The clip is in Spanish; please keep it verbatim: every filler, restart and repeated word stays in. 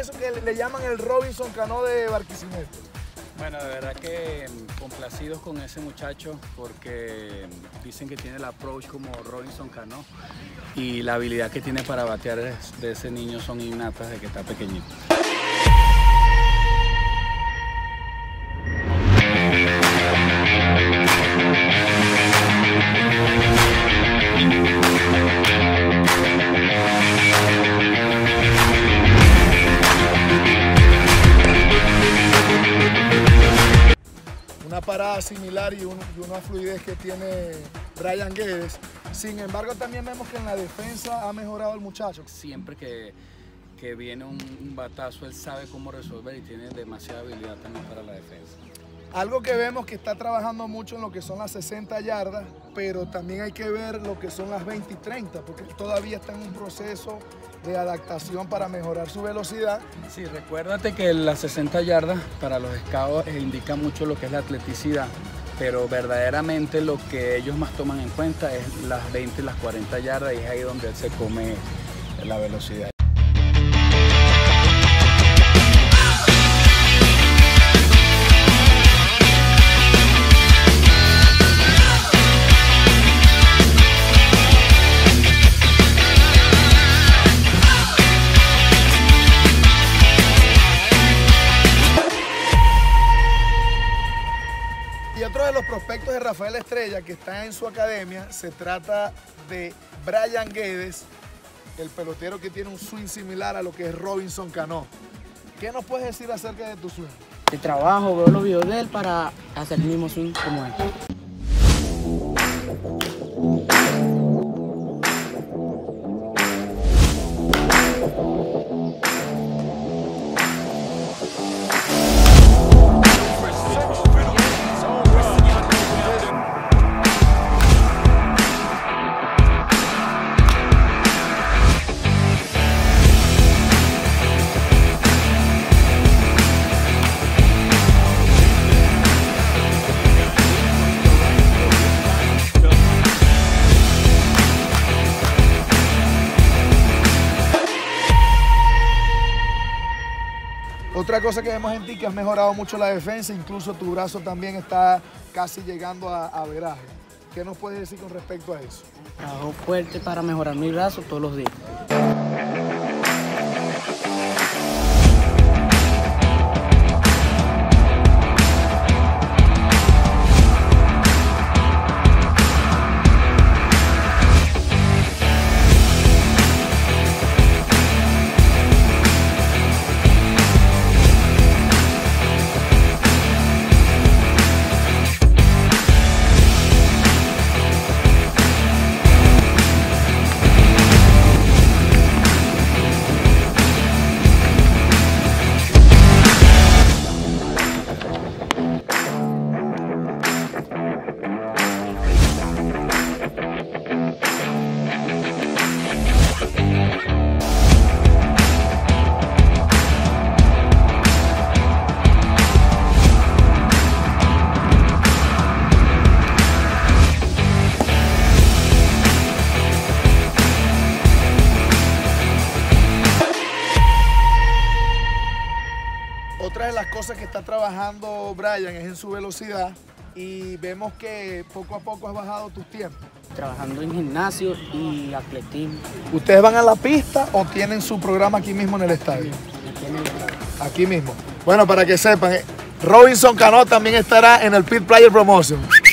eso que le llaman el Robinson Cano de Barquisimeto? Bueno, de verdad que complacidos con ese muchacho porque dicen que tiene el approach como Robinson Cano y la habilidad que tiene para batear de ese niño son innatas desde que está pequeñito. Una parada similar y, un, y una fluidez que tiene Brayan Guedez. Sin embargo, también vemos que en la defensa ha mejorado el muchacho. Siempre que, que viene un, un batazo, él sabe cómo resolver y tiene demasiada habilidad también para la defensa. Algo que vemos que está trabajando mucho en lo que son las sesenta yardas, pero también hay que ver lo que son las veinte y treinta, porque todavía está en un proceso de adaptación para mejorar su velocidad. Sí, recuérdate que las sesenta yardas para los scouts indica mucho lo que es la atleticidad, pero verdaderamente lo que ellos más toman en cuenta es las veinte y las cuarenta yardas, y es ahí donde él se come la velocidad. Y otro de los prospectos de Rafael Estrella que está en su academia, se trata de Brayan Guedez, el pelotero que tiene un swing similar a lo que es Robinson Cano. ¿Qué nos puedes decir acerca de tu swing? De trabajo, veo los videos de él para hacer el mismo swing como él. Otra cosa que vemos en ti que has mejorado mucho la defensa, incluso tu brazo también está casi llegando a, a veraje. ¿Qué nos puedes decir con respecto a eso? Trabajo fuerte para mejorar mi brazo todos los días. Otra de las cosas que está trabajando Brayan es en su velocidad y vemos que poco a poco has bajado tus tiempos. Trabajando en gimnasio y atletismo. ¿Ustedes van a la pista o tienen su programa aquí mismo en el estadio? Aquí en el estadio. Aquí mismo. Bueno, para que sepan, Robinson Cano también estará en el Pit Player Promotion.